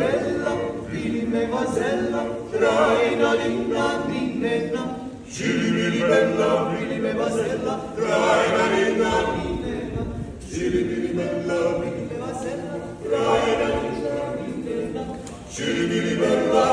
bella, primevasella, traina linda ninena. Cilibili bella, primevasella, traina linda ninena. Cilibili bella, primevasella, traina linda ninena. Cilibili bella.